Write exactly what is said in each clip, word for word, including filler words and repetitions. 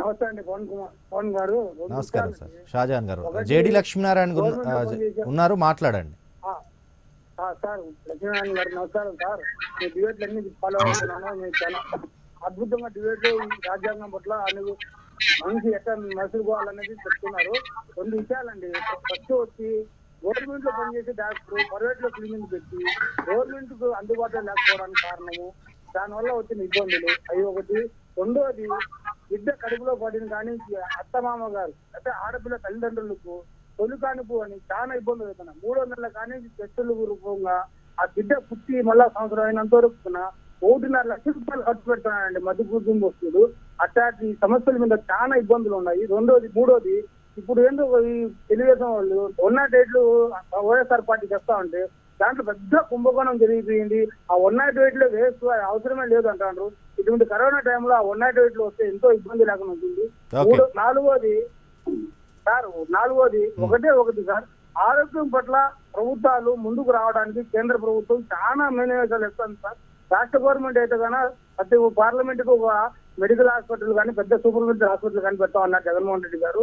నమస్తే అండి పవన్ కుమార్ పవన్ గారు నమస్కారం సార్ షాజాన్ గారు జేడి లక్ష్మీనారాయణ ఉన్నారు మాట్లాడండి సార్ లక్ష్మీనారాయణ గారు నమస్కారం సార్ నేను డిబేట్లన్నీ ఫాలో అవుతున్నాను నేను చాలా అద్భుతంగా డిబేట్లు రాజ్యాంగం పట్ల అను మంచి ఎక్కడ మసులుకోవాలనేది చెప్తున్నారు రెండు విషయాలండి ఫస్ట్ వచ్చి గవర్నమెంట్ లో పనిచేసే డాక్టర్ ప్రైవేట్ లో క్లినిక్ పెట్టి గవర్నమెంట్ కు అందుబాటులో లేకపోవడానికి కారణము దానివల్ల వచ్చిన ఇబ్బందులు అవి ఒకటి రెండోది బిడ్డ కడుపులో పడిన కానీ అత్తమామ గారు అంటే ఆడపిల్ల తల్లిదండ్రులకు తొలికానుపు అని చాలా ఇబ్బందులు అవుతున్నాయి మూడో నెలల కానీ చెట్టులు రూపంగా ఆ బిడ్డ పుట్టి మళ్ళా సంవత్సరం అయినంత వరకు ఒకటిన్నర లక్షల రూపాయలు ఖర్చు పెడుతున్నానండి మధ్య కుటుంబ వస్తువులు అట్లాంటి సమస్యల మీద చాలా ఇబ్బందులు ఉన్నాయి రెండోది మూడోది ఇప్పుడు ఏంటో తెలుగుదేశం వాళ్ళు వన్ నాట్ ఎయిట్లు వైఎస్ఆర్ పార్టీ చెప్తా ఉంటే దాంట్లో పెద్ద కుంభకోణం జరిగిపోయింది ఆ వన్ నాట్ ఎయిట్ లో వేస్ట్ అవసరమే లేదు అంటారు ఇటువంటి కరోనా టైంలో ఆ వన్ నాట్ ఎయిట్ లో వస్తే ఎంతో ఇబ్బంది లేకుండా ఉంటుంది మూడు నాలుగోది సార్ నాలుగోది ఒకటే ఒకటి సార్ ఆరోగ్యం పట్ల ప్రభుత్వాలు ముందుకు రావడానికి కేంద్ర ప్రభుత్వం చాలా మేనివేశాలు ఇస్తుంది సార్ రాష్ట్ర గవర్నమెంట్ అయితే కన్నా ప్రతి పార్లమెంట్ కు ఒక మెడికల్ హాస్పిటల్ కానీ పెద్ద సూపర్ మెడికల్ హాస్పిటల్ కానీ పెడతామన్నారు జగన్మోహన్ రెడ్డి గారు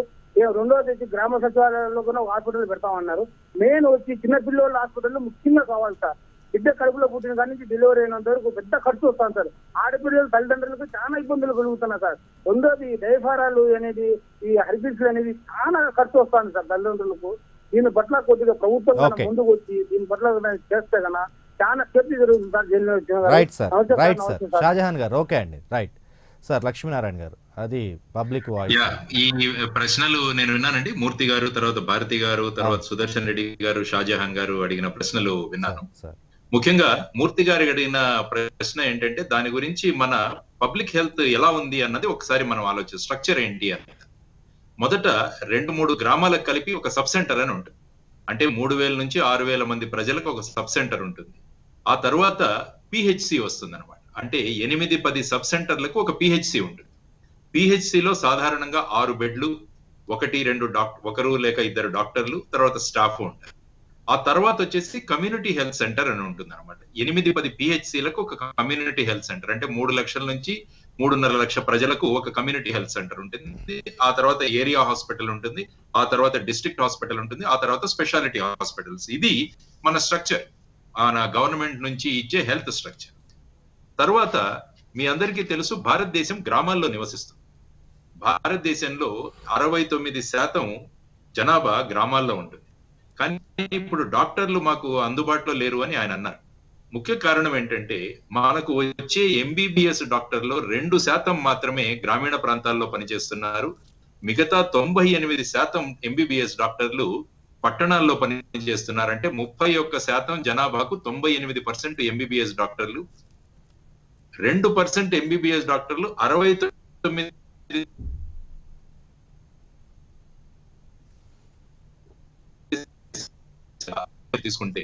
రెండోది వచ్చి గ్రామ సచివాలయాల్లో కూడా హాస్పిటల్ పెడతామన్నారు మెయిన్ వచ్చి చిన్న పిల్లల హాస్పిటల్ ముఖ్యంగా కావాలి సార్ బిడ్డ కడుపులో పుట్టిన కానీ డెలివరీ అయినంత వరకు పెద్ద ఖర్చు వస్తాను సార్ ఆడపిల్లల తల్లిదండ్రులకు చాలా ఇబ్బందులు కలుగుతున్నాయి సార్ రెండోది డైఫారాలు అనేది ఈ హెర్బిసైడ్స్ అనేది చాలా ఖర్చు వస్తాను సార్ తల్లిదండ్రులకు దీని పట్ల కొద్దిగా ప్రభుత్వం ముందుకు వచ్చి దీని పట్ల చేస్తే కన్నా చాలా చర్చ జరుగుతుంది సార్ జైలు షాజహాన్ గారు ఓకే అండి రైట్ సార్ లక్ష్మీనారాయణ గారు అది పబ్లిక్ వాయిస్ ఈ ప్రశ్నలు నేను విన్నానండి మూర్తి గారు తర్వాత భారతి గారు తర్వాత సుదర్శన్ రెడ్డి గారు షాజహాన్ గారు అడిగిన ప్రశ్నలు విన్నాను ముఖ్యంగా మూర్తి గారు అడిగిన ప్రశ్న ఏంటంటే దాని గురించి మన పబ్లిక్ హెల్త్ ఎలా ఉంది అన్నది ఒకసారి మనం ఆలోచిస్తాం స్ట్రక్చర్ ఏంటి అన్నది మొదట రెండు మూడు గ్రామాలకు కలిపి ఒక సబ్ సెంటర్ అని ఉంటుంది అంటే మూడు వేల నుంచి ఆరు వేల మంది ప్రజలకు ఒక సబ్ సెంటర్ ఉంటుంది ఆ తర్వాత పిహెచ్సి వస్తుంది అనమాట అంటే ఎనిమిది పది సబ్ సెంటర్లకు ఒక పిహెచ్సి ఉంటుంది పిహెచ్సిలో సాధారణంగా ఆరు బెడ్లు ఒకటి రెండు డాక్టర్ ఒకరు లేక ఇద్దరు డాక్టర్లు తర్వాత స్టాఫ్ ఉంటారు ఆ తర్వాత వచ్చేసి కమ్యూనిటీ హెల్త్ సెంటర్ అని ఉంటుంది అనమాట ఎనిమిది పది పిహెచ్సిలకు ఒక కమ్యూనిటీ హెల్త్ సెంటర్ అంటే మూడు లక్షల నుంచి మూడున్నర లక్ష ప్రజలకు ఒక కమ్యూనిటీ హెల్త్ సెంటర్ ఉంటుంది ఆ తర్వాత ఏరియా హాస్పిటల్ ఉంటుంది ఆ తర్వాత డిస్ట్రిక్ట్ హాస్పిటల్ ఉంటుంది ఆ తర్వాత స్పెషాలిటీ హాస్పిటల్స్ ఇది మన స్ట్రక్చర్ మన గవర్నమెంట్ నుంచి ఇచ్చే హెల్త్ స్ట్రక్చర్ తర్వాత మీ అందరికీ తెలుసు భారతదేశం గ్రామాల్లో నివసిస్తుంది భారతదేశంలో అరవై తొమ్మిది శాతం జనాభా గ్రామాల్లో ఉంటుంది కానీ ఇప్పుడు డాక్టర్లు మాకు అందుబాటులో లేరు అని ఆయన అన్నారు ముఖ్య కారణం ఏంటంటే మనకు వచ్చే ఎంబీబీఎస్ డాక్టర్లో రెండు శాతం మాత్రమే గ్రామీణ ప్రాంతాల్లో పనిచేస్తున్నారు మిగతా తొంభై ఎనిమిది శాతం ఎంబీబీఎస్ డాక్టర్లు పట్టణాల్లో పనిచేస్తున్నారంటే ముప్పై ఒక్క శాతం జనాభాకు తొంభై ఎనిమిది పర్సెంట్ ఎంబీబీఎస్ డాక్టర్లు రెండు పర్సెంట్ ఎంబీబీఎస్ డాక్టర్లు అరవై తొమ్మిది తీసుకుంటే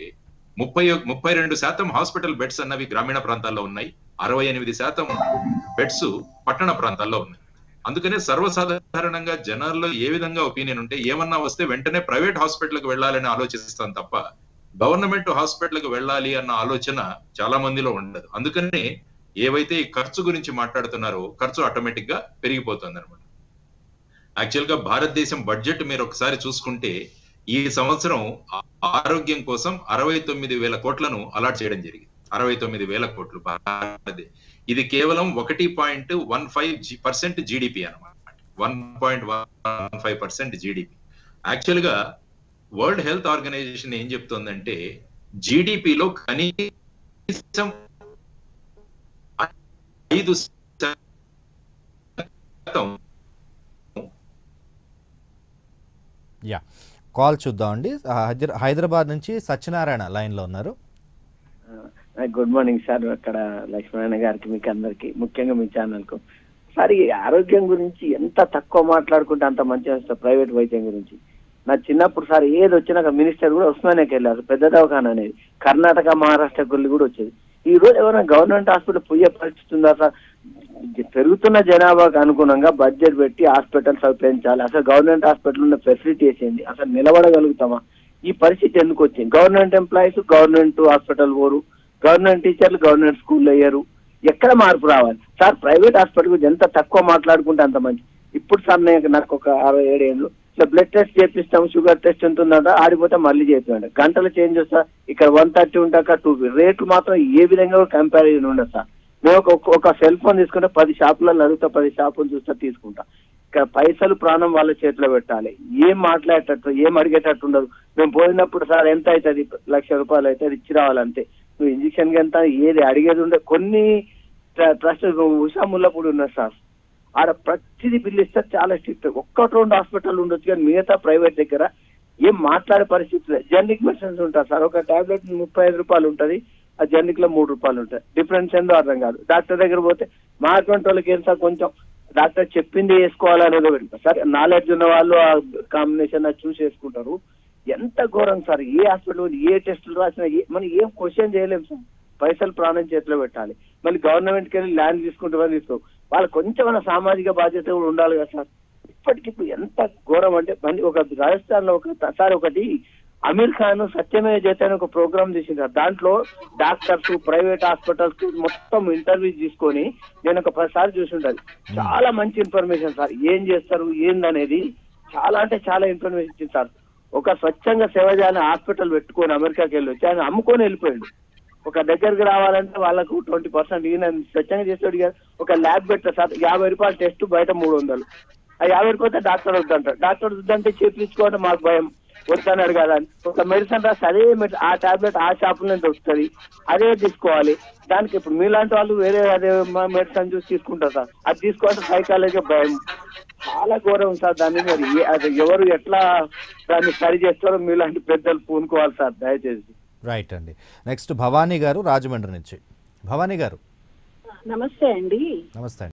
ముప్పై ముప్పై రెండు శాతం హాస్పిటల్ బెడ్స్ అన్నవి గ్రామీణ ప్రాంతాల్లో ఉన్నాయి అరవై ఎనిమిది శాతం బెడ్స్ పట్టణ ప్రాంతాల్లో ఉన్నాయి అందుకనే సర్వసాధారణంగా జనాల్లో ఏ విధంగా ఒపీనియన్ ఉంటే ఏమన్నా వస్తే వెంటనే ప్రైవేట్ హాస్పిటల్కి వెళ్ళాలని ఆలోచిస్తాం తప్ప గవర్నమెంట్ హాస్పిటల్కి వెళ్ళాలి అన్న ఆలోచన చాలా మందిలో ఉండదు అందుకనే ఏవైతే ఖర్చు గురించి మాట్లాడుతున్నారో ఖర్చు ఆటోమేటిక్ గా పెరిగిపోతుంది అనమాట యాక్చువల్ గా భారతదేశం బడ్జెట్ మీరు ఒకసారి చూసుకుంటే ఈ సంవత్సరం ఆరోగ్యం కోసం అరవై తొమ్మిది వేల కోట్లను అలాట్ చేయడం జరిగింది అరవై తొమ్మిది వేల కోట్లు ఇది కేవలం ఒకటి point one five percent GDP అనమాట one point one five percent GDP actual గా వరల్డ్ హెల్త్ ఆర్గనైజేషన్ ఏం చెప్తుందంటే జీడిపిలో కనీసం ఐదు శాతం యా కాల్ చూద్దామండి హైదరాబాద్ నుంచి సత్యనారాయణ లైన్ లో ఉన్నారు గుడ్ మార్నింగ్ సార్ అక్కడ లక్ష్మీనారాయణ గారికి మీకు అందరికి ముఖ్యంగా మీ ఛానల్ కు సార్ ఈ ఆరోగ్యం గురించి ఎంత తక్కువ మాట్లాడుకుంటే అంత మంచిగా వస్తుంది ప్రైవేట్ వైద్యం గురించి నా చిన్నప్పుడు సార్ ఏది వచ్చినాక మినిస్టర్ కూడా ఉస్మానియాకి వెళ్ళారు పెద్ద దవాఖాన అనేది కర్ణాటక మహారాష్ట్ర గుళ్ళు కూడా వచ్చేది ఈ రోజు ఎవరైనా గవర్నమెంట్ హాస్పిటల్ పోయే పరిస్థితి ఉందా సార్ పెరుగుతున్న జనాభాకు అనుగుణంగా బడ్జెట్ పెట్టి హాస్పిటల్స్ అవి పెంచాలి అసలు గవర్నమెంట్ హాస్పిటల్ ఉన్న ఫెసిలిటీస్ ఏంది అసలు నిలబడగలుగుతామా ఈ పరిస్థితి ఎందుకు వచ్చింది గవర్నమెంట్ ఎంప్లాయీస్ గవర్నమెంట్ హాస్పిటల్ పోరు గవర్నమెంట్ టీచర్లు గవర్నమెంట్ స్కూల్లో వేయరు ఎక్కడ మార్పు రావాలి సార్ ప్రైవేట్ హాస్పిటల్ గురించి ఎంత తక్కువ మాట్లాడుకుంటే అంత మంచి ఇప్పుడు సన్న నాకు ఒక అరవై ఏడు ఏళ్ళు ఇట్లా బ్లడ్ టెస్ట్ చేపిస్తాం షుగర్ టెస్ట్ ఎంత ఉందా ఆడిపోతే మళ్ళీ చేయించండి గంటల చేంజ్ వస్తా ఇక్కడ నూట ముప్పై ఉంటాక నూట ఇరవై రేట్లు మాత్రం ఏ విధంగా కంపారిజన్ ఉండదు సార్. నేను ఒక సెల్ ఫోన్ తీసుకుంటే పది షాపులలో అడుగుతా పది షాపులు చూస్తా తీసుకుంటా ఇక్కడ పైసలు ప్రాణం వాళ్ళ చేతిలో పెట్టాలి ఏం మాట్లాడేటట్టు ఏం అడిగేటట్టు ఉండదు. మేము పోయినప్పుడు సార్ ఎంత అవుతుంది లక్ష రూపాయలు అయితే ఇచ్చి రావాలంటే నువ్వు ఇంజక్షన్ ఎంత ఏది అడిగేది ఉండే కొన్ని ట్రస్ట్ ఉషా ముల్లపూడి ఉన్నారు సార్ ఆడ ప్రతిదీ బిల్లు ఇస్తారు చాలా స్ట్రిక్ట్ ఒక్కటి రెండు హాస్పిటల్ ఉండొచ్చు కానీ మిగతా ప్రైవేట్ దగ్గర ఏం మాట్లాడే పరిస్థితులే జనరిక్ మెషన్స్ ఉంటారు సార్ ఒక టాబ్లెట్ ముప్పై ఐదు రూపాయలు ఉంటుంది ఆ జనరిక్ లో మూడు రూపాయలు ఉంటాయి డిఫరెన్స్ ఏందో అర్థం కాదు. డాక్టర్ దగ్గర పోతే మా అటువంటి వాళ్ళకి ఏం సార్ కొంచెం డాక్టర్ చెప్పింది వేసుకోవాలనేదో వింటారు సార్ నాలెడ్జ్ ఉన్న వాళ్ళు ఆ కాంబినేషన్ అది చూసి వేసుకుంటారు ఎంత ఘోరం సార్. ఏ హాస్పిటల్ ఏ టెస్టులు రాసినా మనం ఏం క్వశ్చన్ చేయలేము సార్ పైసలు ప్రాణం చేతిలో పెట్టాలి మళ్ళీ గవర్నమెంట్కి వెళ్ళి ల్యాండ్ తీసుకుంటామని తీసుకో వాళ్ళు కొంచెం సామాజిక బాధ్యత కూడా ఉండాలి కదా సార్. ఇప్పటికిప్పుడు ఎంత ఘోరం అంటే మళ్ళీ ఒక రాజస్థాన్ లో ఒక సార్ ఒకటి అమీర్ ఖాన్ సత్యమే జయతే అని ఒక ప్రోగ్రామ్ చేసింటారు దాంట్లో డాక్టర్స్ ప్రైవేట్ హాస్పిటల్స్ మొత్తం ఇంటర్వ్యూ తీసుకొని నేను ఒక పదిసార్లు చూసి ఉంటాను చాలా మంచి ఇన్ఫర్మేషన్ సార్ ఏం చేస్తారు ఏందనేది చాలా అంటే చాలా ఇన్ఫర్మేషన్ ఇచ్చింది సార్. ఒక స్వచ్ఛంగా సేవ చేయాలని హాస్పిటల్ పెట్టుకొని అమెరికాకి వెళ్ళి వచ్చి ఆయన అమ్ముకొని వెళ్ళిపోయాడు ఒక దగ్గరికి రావాలంటే వాళ్ళకు ట్వంటీ పర్సెంట్ ఈయన స్వచ్ఛంగా చేస్తాడు కదా ఒక ల్యాబ్ పెట్టా సార్ యాభై రూపాయలు టెస్ట్ బయట మూడు వందలు ఆ యాభై రూపాయలు డాక్టర్ వద్దంటారు డాక్టర్ వద్దంటే చేపించుకోవడం మాకు భయం వద్దని అడగాలని ఒక మెడిసిన్ రాస్తే అదే ఆ టాబ్లెట్ ఆ షాపులో దొరుకుతుంది అదే తీసుకోవాలి దానికి ఇప్పుడు మీలాంటి వాళ్ళు వేరే అదే మెడిసిన్ చూసి తీసుకుంటారు సార్ అది తీసుకోవాలంటే సైకాలజీ భయం చాలా ఘోరం సార్. దాన్ని మరి అది ఎవరు ఎట్లా దాన్ని సరి చేస్తారో మీలాంటి పెద్దలు పూనుకోవాలి సార్ దయచేసి. రైట్ అండి నెక్స్ట్ భవానీ గారు రాజమండ్రి నుంచి. భవానీ గారు నమస్తే అండి. నమస్తే.